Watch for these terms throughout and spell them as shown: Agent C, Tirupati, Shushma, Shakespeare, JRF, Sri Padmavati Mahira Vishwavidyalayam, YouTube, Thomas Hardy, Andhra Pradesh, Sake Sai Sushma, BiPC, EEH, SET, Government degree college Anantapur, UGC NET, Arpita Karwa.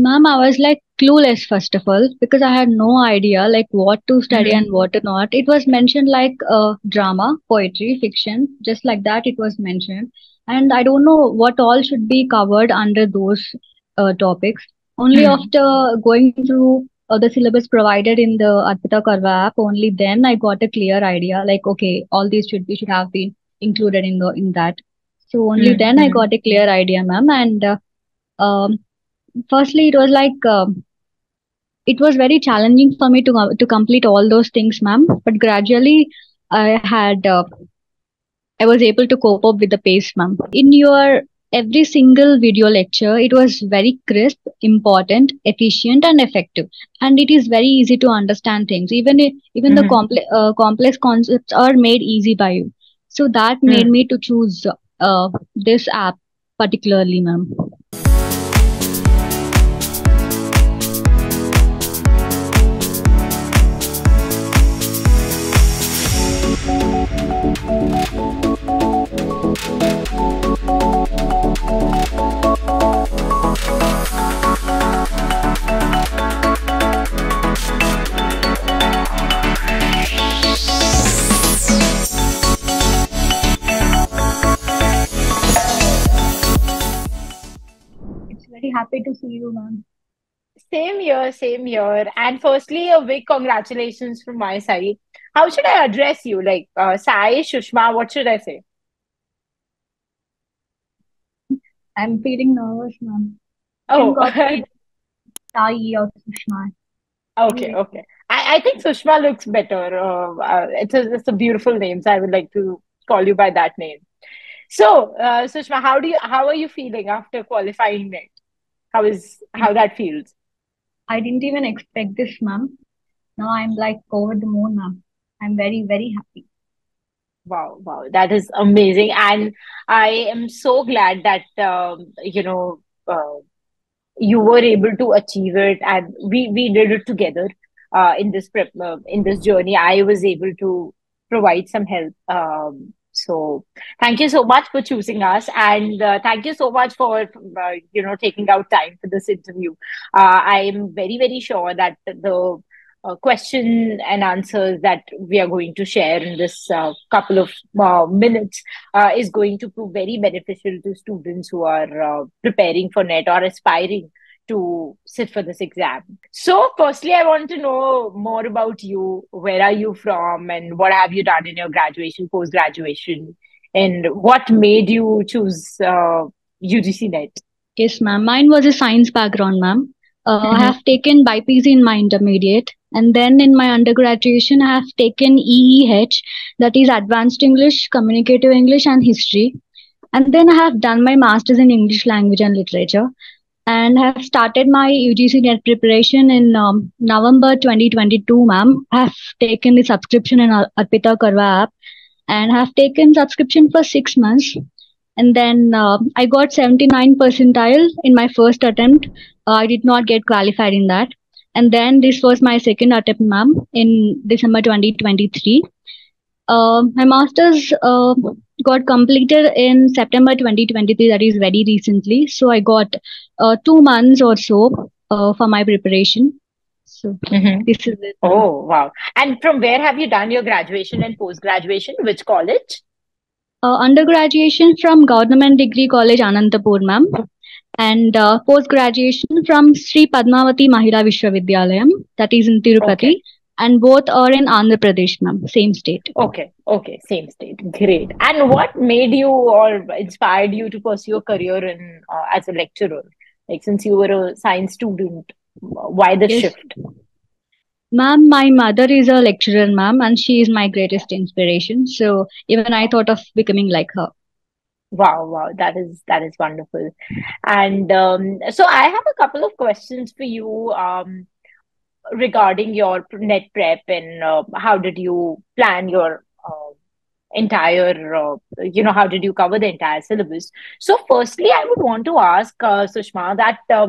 Ma'am, I was like clueless, first of all, because I had no idea like what to study and what to not. It was mentioned like drama, poetry, fiction, just like that it was mentioned. And I don't know what all should be covered under those topics. Only after going through the syllabus provided in the Arpita Karwa app, only then I got a clear idea like, okay, all these should have been included in the that. So only then I got a clear idea, ma'am. And firstly, it was like, it was very challenging for me to complete all those things, ma'am. But gradually, I was able to cope up with the pace, ma'am. In your every single video lecture, it was very crisp, important, efficient, and effective. And it is very easy to understand things. Even the complex concepts are made easy by you. So that made me to choose this app particularly, ma'am. Happy to see you, ma'am. Same here, same here. And firstly, a big congratulations from my side. How should I address you? Like, Sai, Shushma, what should I say? I'm feeling nervous, ma'am. Oh, Sai or Shushma. Okay, okay. I think Shushma looks better. It's a beautiful name, so I would like to call you by that name. So, Shushma, how are you feeling after qualifying NET? How that feels? I didn't even expect this, ma'am. Now I'm like over the moon, ma'am. I'm very, very happy. Wow, wow. That is amazing. And I am so glad that, you were able to achieve it. And we did it together in this prep, in this journey. I was able to provide some help. So thank you so much for choosing us, and thank you so much for taking out time for this interview. I am very, very sure that the question and answers that we are going to share in this couple of minutes is going to prove very beneficial to students who are preparing for NET or aspiring to sit for this exam. So firstly, I want to know more about you. Where are you from and what have you done in your graduation, post-graduation, and what made you choose UGC NET? Yes, ma'am. Mine was a science background, ma'am. I have taken BiPC in my intermediate, and then in my undergraduation, I have taken EEH, that is Advanced English, Communicative English and History. And then I have done my Master's in English Language and Literature. And have started my UGC NET preparation in November 2022, ma'am. I have taken the subscription in Arpita Karwa app and have taken subscription for 6 months. And then I got 79 percentile in my first attempt. I did not get qualified in that. And then this was my second attempt, ma'am, in December 2023. My master's got completed in September 2023, that is very recently. So I got 2 months or so for my preparation. So this is it. Oh, wow. And from where have you done your graduation and post-graduation? Which college? Undergraduation from Government Degree College Anantapur, ma'am. And post-graduation from Sri Padmavati Mahira Vishwavidyalayam, that is in Tirupati. Okay. And both are in Andhra Pradesh, ma'am. Same state. Okay. Okay. Same state. Great. And what made you or inspired you to pursue a career in as a lecturer? Like, since you were a science student, why the shift? Ma'am, my mother is a lecturer, ma'am, and she is my greatest inspiration. So even I thought of becoming like her. Wow, wow. That is wonderful. And so I have a couple of questions for you. Regarding your NET prep and how did you plan your entire, how did you cover the entire syllabus? So firstly, I would want to ask Shushma that, how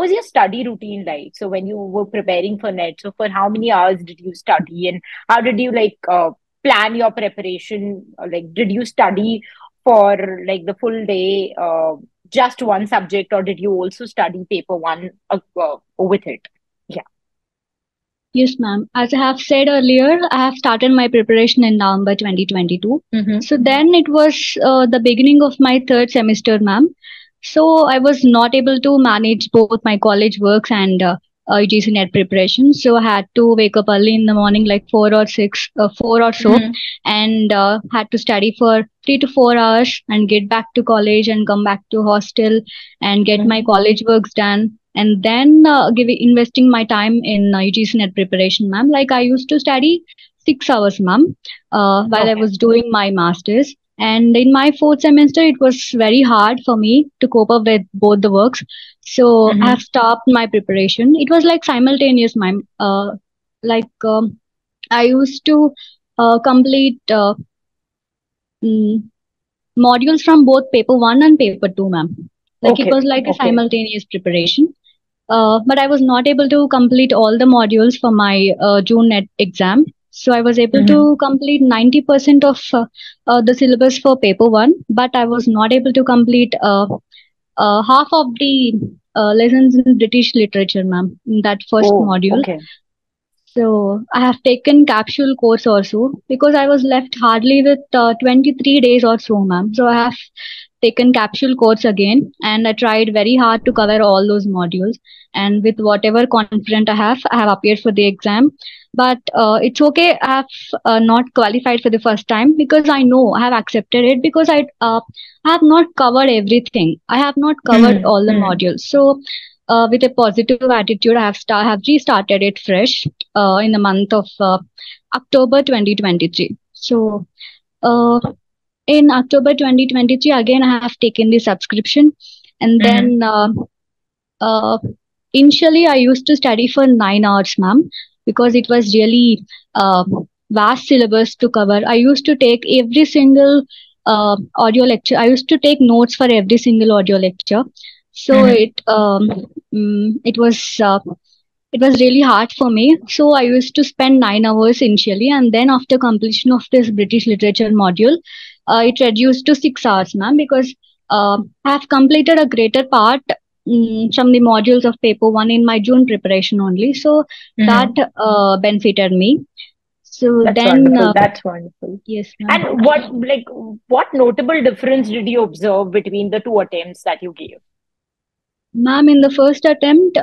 was your study routine like? So when you were preparing for NET, so for how many hours did you study and how did you plan your preparation? Did you study for the full day just one subject, or did you also study paper one with it? Yeah. Yes, ma'am. As I have said earlier, I have started my preparation in November 2022. Mm-hmm. So then it was the beginning of my third semester, ma'am. So I was not able to manage both my college works and UGC NET preparation. So I had to wake up early in the morning, like 4 or so, mm-hmm. and had to study for 3 to 4 hours and get back to college and come back to hostel and get mm-hmm. my college works done. And then investing my time in UGC NET preparation, ma'am. Like I used to study 6 hours, ma'am, while I was doing my master's. And in my fourth semester, it was very hard for me to cope up with both the works. So mm-hmm. I have stopped my preparation. It was like simultaneous, ma'am. I used to complete modules from both paper one and paper two, ma'am. Like it was like a simultaneous preparation. But I was not able to complete all the modules for my June NET exam. So I was able mm-hmm. to complete 90% of the syllabus for paper one, but I was not able to complete half of the lessons in British literature, ma'am, in that first module. Okay. So I have taken capsule course also because I was left hardly with 23 days or so, ma'am. So I have taken capsule course again, and I tried very hard to cover all those modules. And with whatever confidence I have appeared for the exam. But it's okay, I have not qualified for the first time because I know I have accepted it because I have not covered everything. I have not covered all the modules. So with a positive attitude, I have restarted it fresh in the month of October 2023. So in October 2023, again, I have taken the subscription. And then initially, I used to study for 9 hours, ma'am. Because it was really vast syllabus to cover. I used to take every single audio lecture. I used to take notes for every single audio lecture. So it was really hard for me. So I used to spend 9 hours initially, and then after completion of this British literature module, it reduced to 6 hours, ma'am, because I have completed a greater part from the modules of paper one in my June preparation only. So that benefited me. So that's wonderful. That's wonderful. Yes. And what notable difference did you observe between the two attempts that you gave? Ma'am, in the first attempt,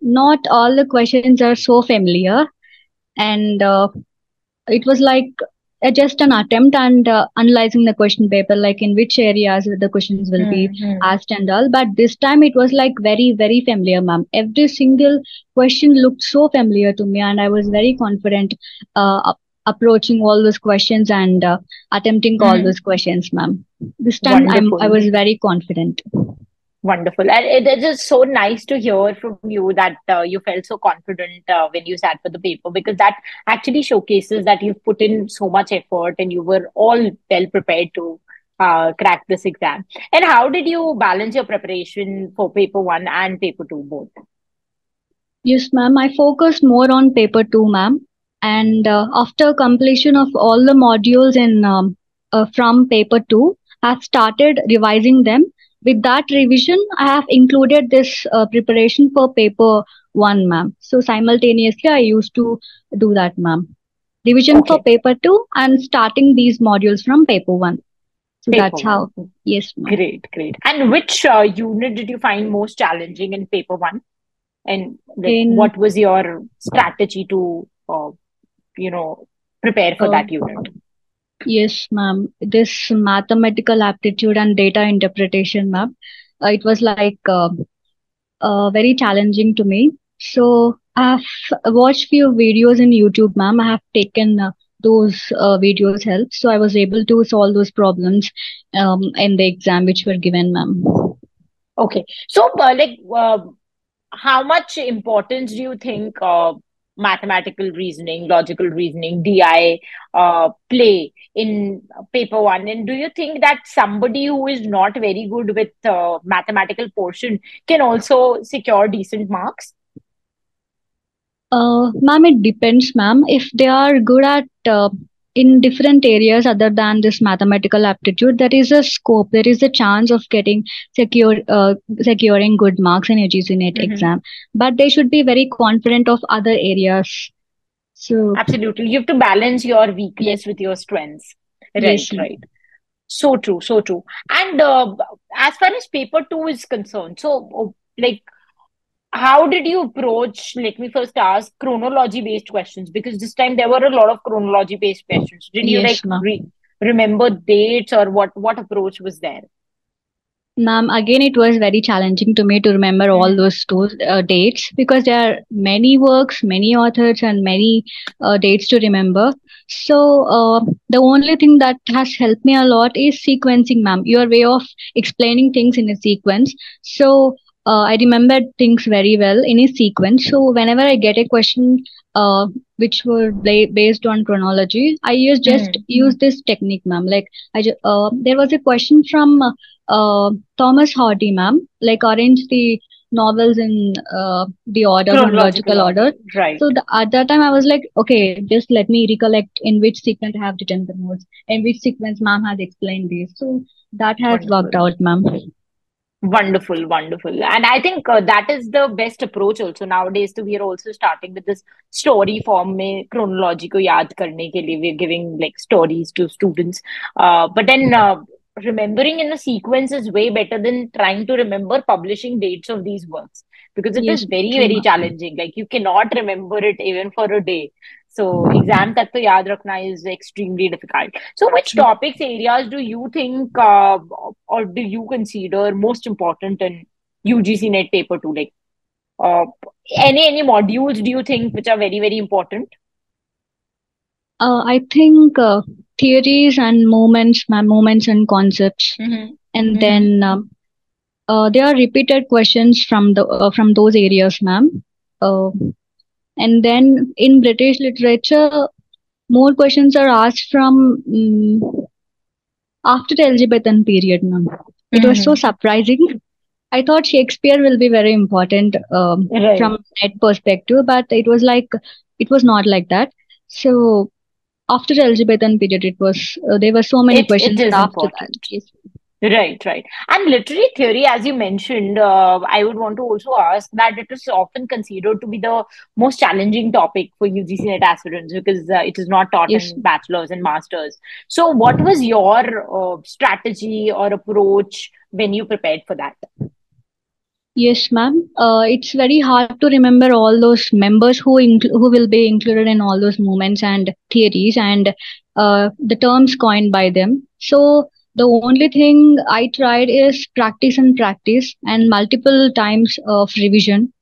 not all the questions are so familiar. And it was like just an attempt and analyzing the question paper, like in which areas the questions will be asked and all. But this time it was like very, very familiar, ma'am. Every single question looked so familiar to me, and I was very confident approaching all those questions and attempting all those questions, ma'am. This time I was very confident. Wonderful. And it is so nice to hear from you that you felt so confident when you sat for the paper, because that actually showcases that you've put in so much effort and you were all well prepared to crack this exam. And how did you balance your preparation for paper one and paper two both? Yes, ma'am. I focused more on paper two, ma'am. And after completion of all the modules in, from paper two, I've started revising them. With that revision, I have included this preparation for paper one, ma'am. So simultaneously, I used to do that, ma'am. Revision for paper two and starting these modules from paper one. So that's how, yes, ma'am. Great, great. And which unit did you find most challenging in paper one? And what was your strategy to, prepare for that unit? Yes, ma'am. This mathematical aptitude and data interpretation, ma'am, it was like very challenging to me. So I have watched few videos in YouTube, ma'am. I have taken those videos help. So I was able to solve those problems in the exam which were given, ma'am. Okay. So how much importance do you think mathematical reasoning, logical reasoning, DI play in paper one? And do you think that somebody who is not very good with mathematical portion can also secure decent marks? Ma'am, it depends, ma'am. If they are good at in different areas other than this mathematical aptitude, there is a scope, there is a chance of getting securing good marks in UGC NET exam, but they should be very confident of other areas. So absolutely, you have to balance your weakness with your strengths. Right. So true, so true. And as far as paper 2 is concerned, so like, how did you approach? Let me first ask chronology-based questions, because this time there were a lot of chronology-based questions. Did you remember dates, or what approach was there? Ma'am, again, it was very challenging to me to remember all those dates, because there are many works, many authors, and many dates to remember. So the only thing that has helped me a lot is sequencing, ma'am, your way of explaining things in a sequence. So I remembered things very well in a sequence. So whenever I get a question which were based on chronology, I just use this technique, ma'am. Like there was a question from Thomas Hardy, ma'am. Like, arrange the novels in the order, chronological order. Right. So at that time I was like, okay, just let me recollect in which sequence I have written the notes, in which sequence ma'am has explained this. So that has worked out, ma'am. Wonderful, wonderful. And I think that is the best approach also nowadays. So we are also starting with this story form. Mein chronology ko yaad karne ke liye, we're giving like stories to students. But then remembering in a sequence is way better than trying to remember publishing dates of these works, because it is very, very challenging. Like, you cannot remember it even for a day. So exam tak to yaad rakhna is extremely difficult. So which topics, areas do you think or do you consider most important in UGC NET paper 2? Like any modules do you think which are very, very important? I think theories and moments and concepts, and then there are repeated questions from the from those areas, ma'am. And then in British literature, more questions are asked from after the Elizabethan period, ma'am. It was so surprising. I thought Shakespeare will be very important from that perspective, but it was like, it was not like that. So after the Elizabethan period, it was there were so many questions after that. Yes. Right, right. And literary theory, as you mentioned, I would want to also ask that it is often considered to be the most challenging topic for UGC NET aspirants, because it is not taught in bachelor's and master's. So what was your strategy or approach when you prepared for that? Yes, ma'am. It's very hard to remember all those members who will be included in all those moments and theories and the terms coined by them. So the only thing I tried is practice and practice and multiple times of revision.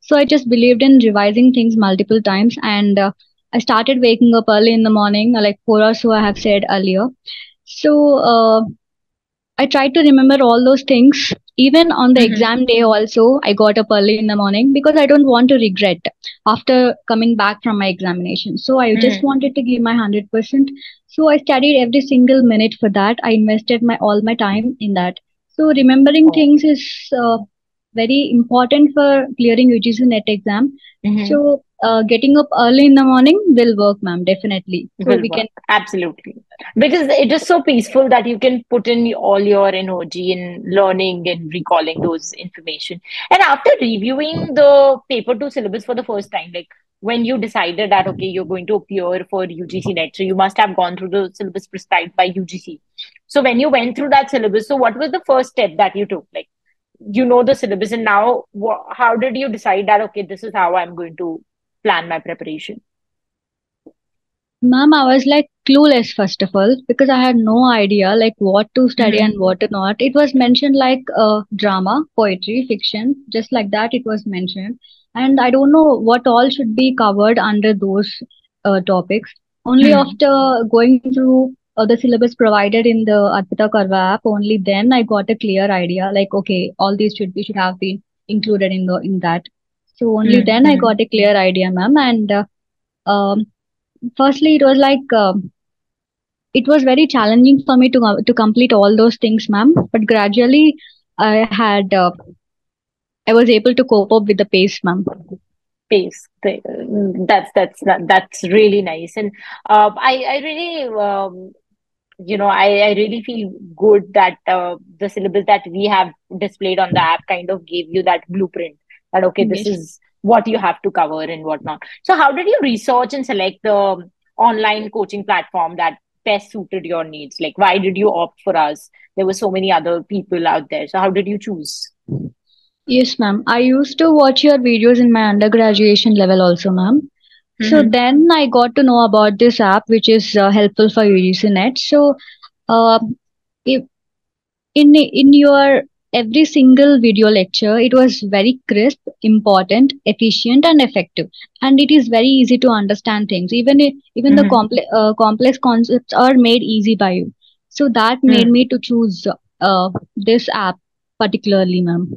So I just believed in revising things multiple times, and I started waking up early in the morning, like 4 hours, so I have said earlier. So I tried to remember all those things. Even on the exam day also, I got up early in the morning because I don't want to regret after coming back from my examination. So I just wanted to give my 100%. So I studied every single minute for that. I invested all my time in that. So remembering things is very important for clearing UGC NET exam. So getting up early in the morning will work, ma'am, definitely. So we can absolutely, because it is so peaceful that you can put in all your energy in learning and recalling those information. And after reviewing the paper 2 syllabus for the first time, like when you decided that, okay, you're going to appear for UGC NET, so you must have gone through the syllabus prescribed by UGC. So when you went through that syllabus, so what was the first step that you took? Like, you know the syllabus, and now how did you decide that, okay, this is how I'm going to plan my preparation? Ma'am, I was like clueless, first of all, because I had no idea like what to study and what to not. It was mentioned like drama, poetry, fiction, just like that it was mentioned. And I don't know what all should be covered under those topics. Only after going through the syllabus provided in the Arpita Karwa app, only then I got a clear idea like, okay, all these should have been included in that. So only then I got a clear idea, ma'am. And firstly, it was like it was very challenging for me to complete all those things, ma'am. But gradually, I was able to cope up with the pace, ma'am. space. That's really nice, and I really I really feel good that the syllabus that we have displayed on the app kind of gave you that blueprint that okay, this is what you have to cover and whatnot. So how did you research and select the online coaching platform that best suited your needs? Like, why did you opt for us? There were so many other people out there. So how did you choose? Yes, ma'am. I used to watch your videos in my undergraduation level also, ma'am. So then I got to know about this app, which is helpful for UGC NET. So if in your every single video lecture, it was very crisp, important, efficient, and effective. And it is very easy to understand things. Even the complex concepts are made easy by you. So that made me to choose this app particularly, ma'am.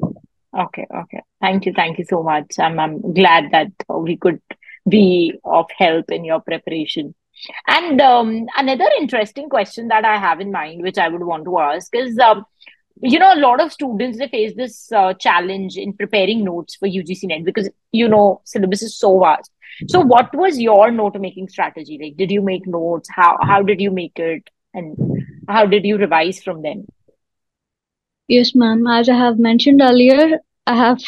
Okay, okay. Thank you so much. I'm glad that we could be of help in your preparation. And another interesting question that I have in mind, which I would want to ask is, a lot of students, they face this challenge in preparing notes for UGC NET because, syllabus is so vast. So what was your note-making strategy? Like, did you make notes? How did you make it? And how did you revise from them? Yes, ma'am. As I have mentioned earlier, I have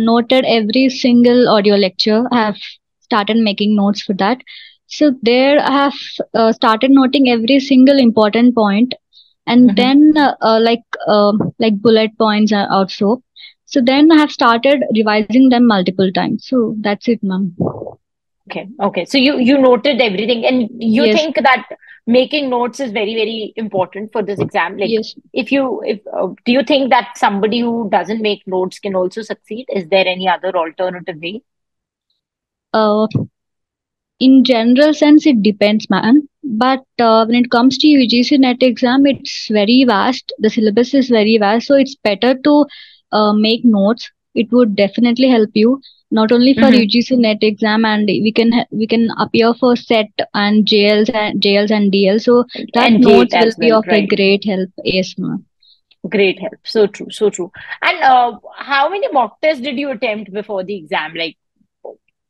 noted every single audio lecture. I have started making notes for that. So there I have started noting every single important point, and then like bullet points are also. So then I have started revising them multiple times. So that's it, ma'am. Okay, okay. So you noted everything, and you think that making notes is very, very important for this exam. Like, do you think that somebody who doesn't make notes can also succeed? Is there any other alternative way? In general sense, it depends, ma'am. But when it comes to UGC NET exam, it's very vast. The syllabus is very vast. So it's better to make notes. It would definitely help you, not only for UGC NET exam, and we can appear for SET and JLs and DLs. So that notes will be of a great help. Yes, ma'am. Great help. So true, so true. And how many mock tests did you attempt before the exam?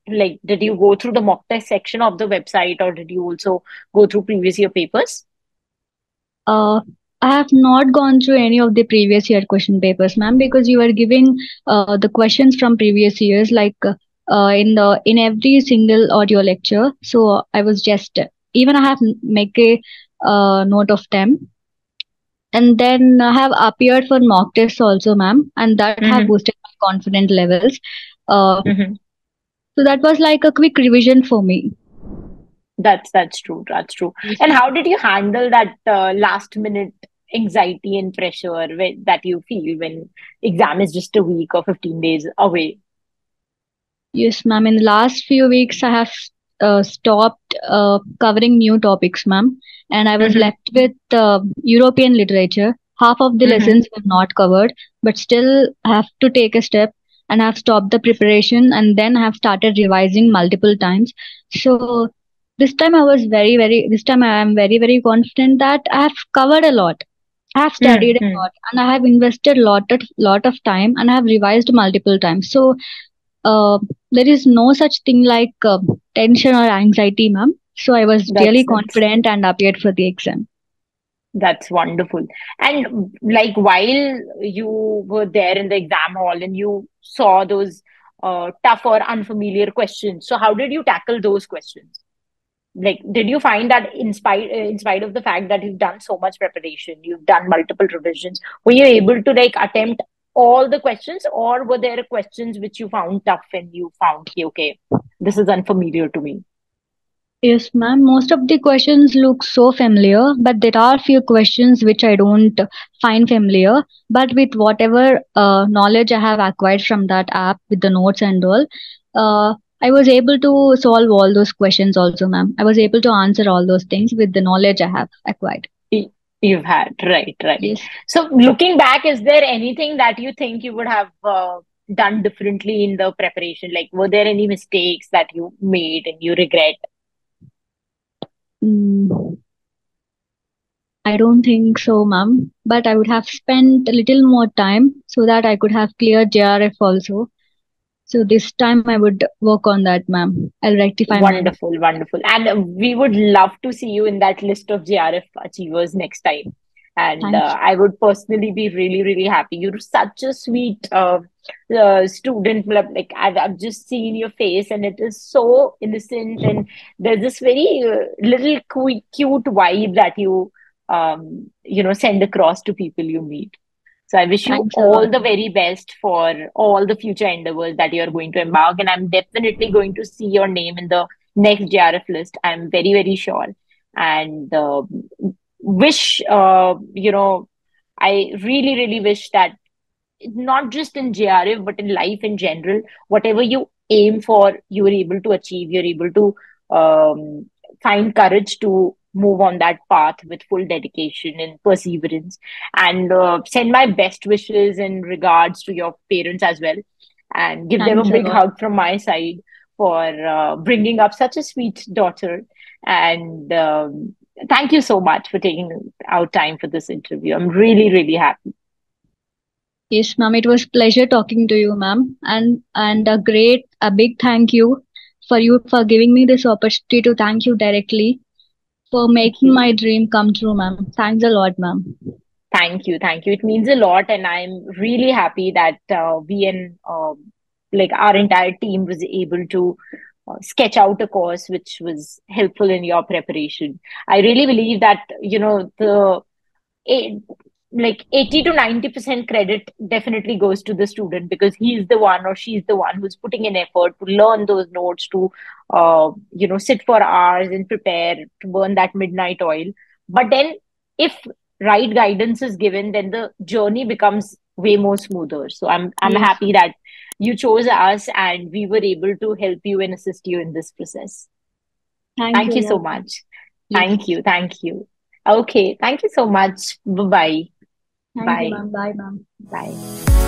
Like, did you go through the mock test section of the website, or did you also go through previous year papers? I have not gone through any of the previous year question papers, ma'am, because you were giving the questions from previous years, like in every single audio lecture. So I was just, even I have make a note of them. And then I have appeared for mock tests also, ma'am, and that have boosted my confidence levels. So that was like a quick revision for me. That's true. That's true. And how did you handle that last minute anxiety and pressure that you feel when exam is just a week or 15 days away? Yes, ma'am. In the last few weeks, I have stopped covering new topics, ma'am. And I was left with European literature. Half of the lessons were not covered, but still I have to take a step. And I've stopped the preparation, and then I've started revising multiple times. So this time I was very, very confident that I have covered a lot. I have studied a lot, and I have invested lot of time, and I have revised multiple times. So there is no such thing like tension or anxiety, ma'am. So I was really confident and appeared for the exam. That's wonderful. And like, while you were there in the exam hall and you saw those tough or unfamiliar questions, so how did you tackle those questions? Like, did you find that in spite of the fact that you've done so much preparation, you've done multiple revisions, were you able to like attempt all the questions, or were there questions which you found tough and you found, okay, this is unfamiliar to me? Yes, ma'am. Most of the questions look so familiar, but there are few questions which I don't find familiar. But with whatever knowledge I have acquired from that app, with the notes and all, I was able to solve all those questions also, ma'am. I was able to answer all those things with the knowledge I have acquired. You've had, right, right. Yes. So looking back, is there anything that you think you would have done differently in the preparation? Like, were there any mistakes that you made and you regret? I don't think so, ma'am. But I would have spent a little more time so that I could have cleared JRF also. So this time I would work on that, ma'am. I'll rectify. Wonderful, wonderful. And we would love to see you in that list of JRF achievers next time. And I would personally be really, really happy. You're such a sweet student. Like I've just seen your face and it is so innocent. And there's this very little cute vibe that you, you know, send across to people you meet. So I wish you all the very best for all the future endeavors that you're going to embark. And I'm definitely going to see your name in the next JRF list. I'm very, very sure. And wish, you know, I really, really wish that not just in JRF, but in life in general, whatever you aim for, you are able to achieve, you're able to find courage to move on that path with full dedication and perseverance, and send my best wishes in regards to your parents as well, and give them a big hug from my side for bringing up such a sweet daughter. And thank you so much for taking out time for this interview. I'm really, really happy. Yes, ma'am. It was a pleasure talking to you, ma'am. And a big thank you for giving me this opportunity to thank you directly for making my dream come true, ma'am. Thanks a lot, ma'am. Thank you. Thank you. It means a lot. And I'm really happy that we and like our entire team was able to sketch out a course which was helpful in your preparation. I really believe that, you know, the like 80 to 90% credit definitely goes to the student, because he is the one or she is the one who's putting in effort to learn those notes, to, you know, sit for hours and prepare, to burn that midnight oil. But then if right guidance is given, then the journey becomes way more smoother. So I'm happy that you chose us and we were able to help you and assist you in this process. Thank you so much. Yes. Thank you. Thank you. Okay. Thank you so much. Bye-bye. Bye. Bye, ma'am. Bye.